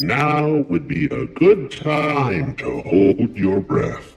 Now would be a good time to hold your breath.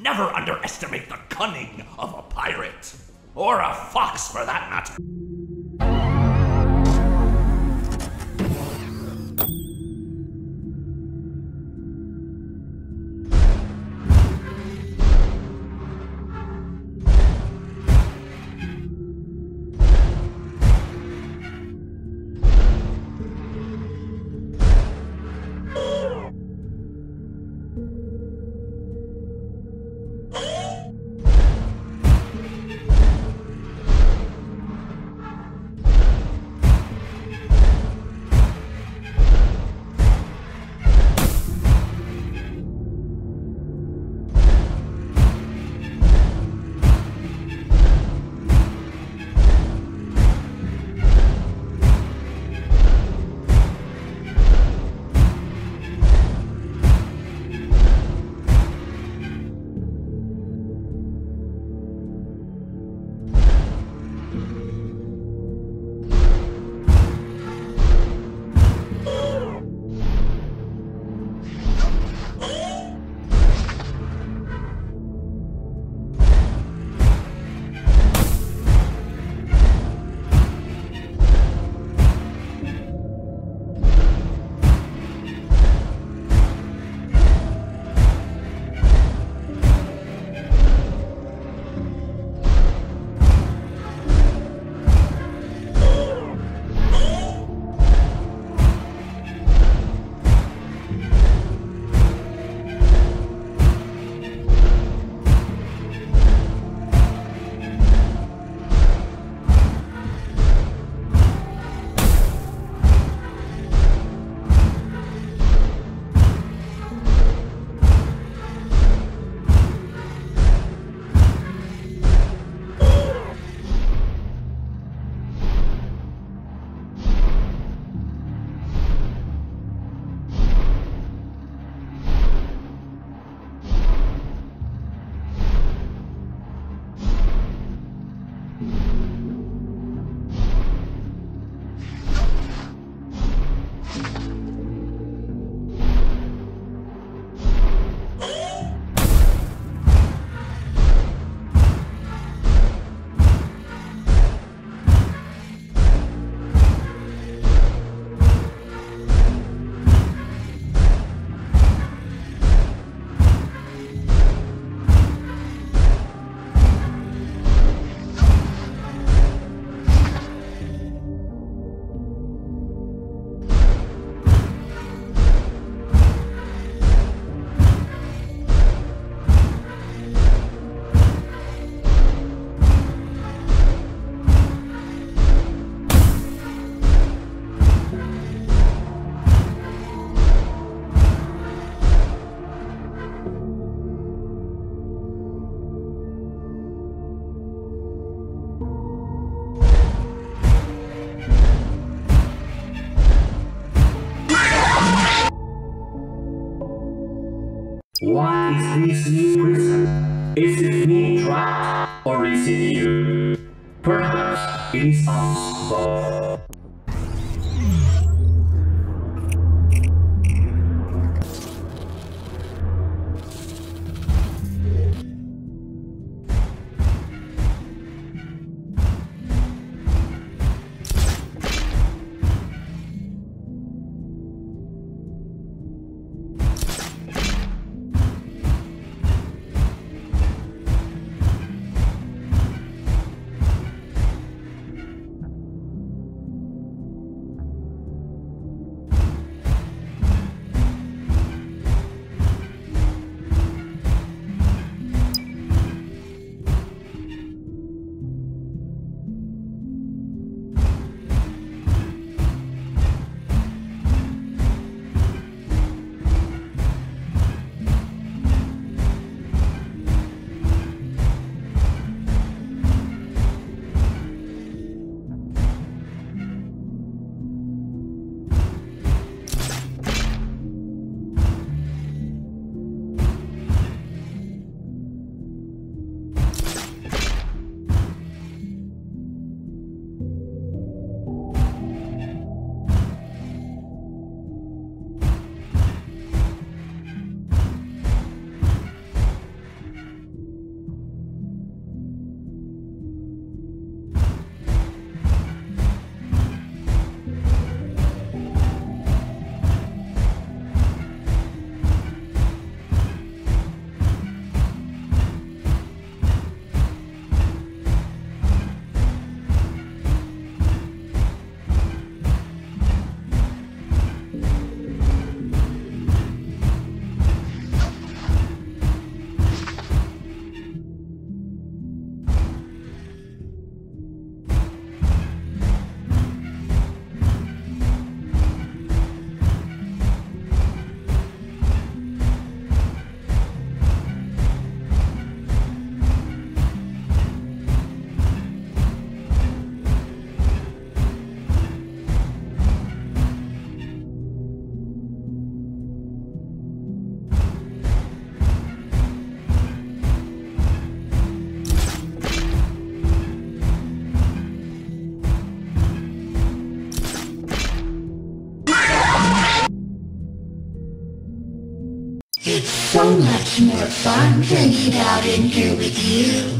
Never underestimate the cunning of a pirate, or a fox for that matter. What is this new prison? Is it me trapped, or is it you? Perhaps it is us both. It's so much more fun to eat out in here with you.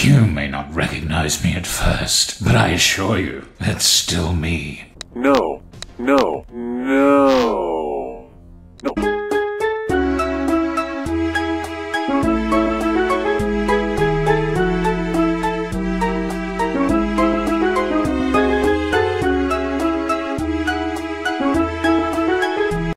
You may not recognize me at first, but I assure you, it's still me. No. No.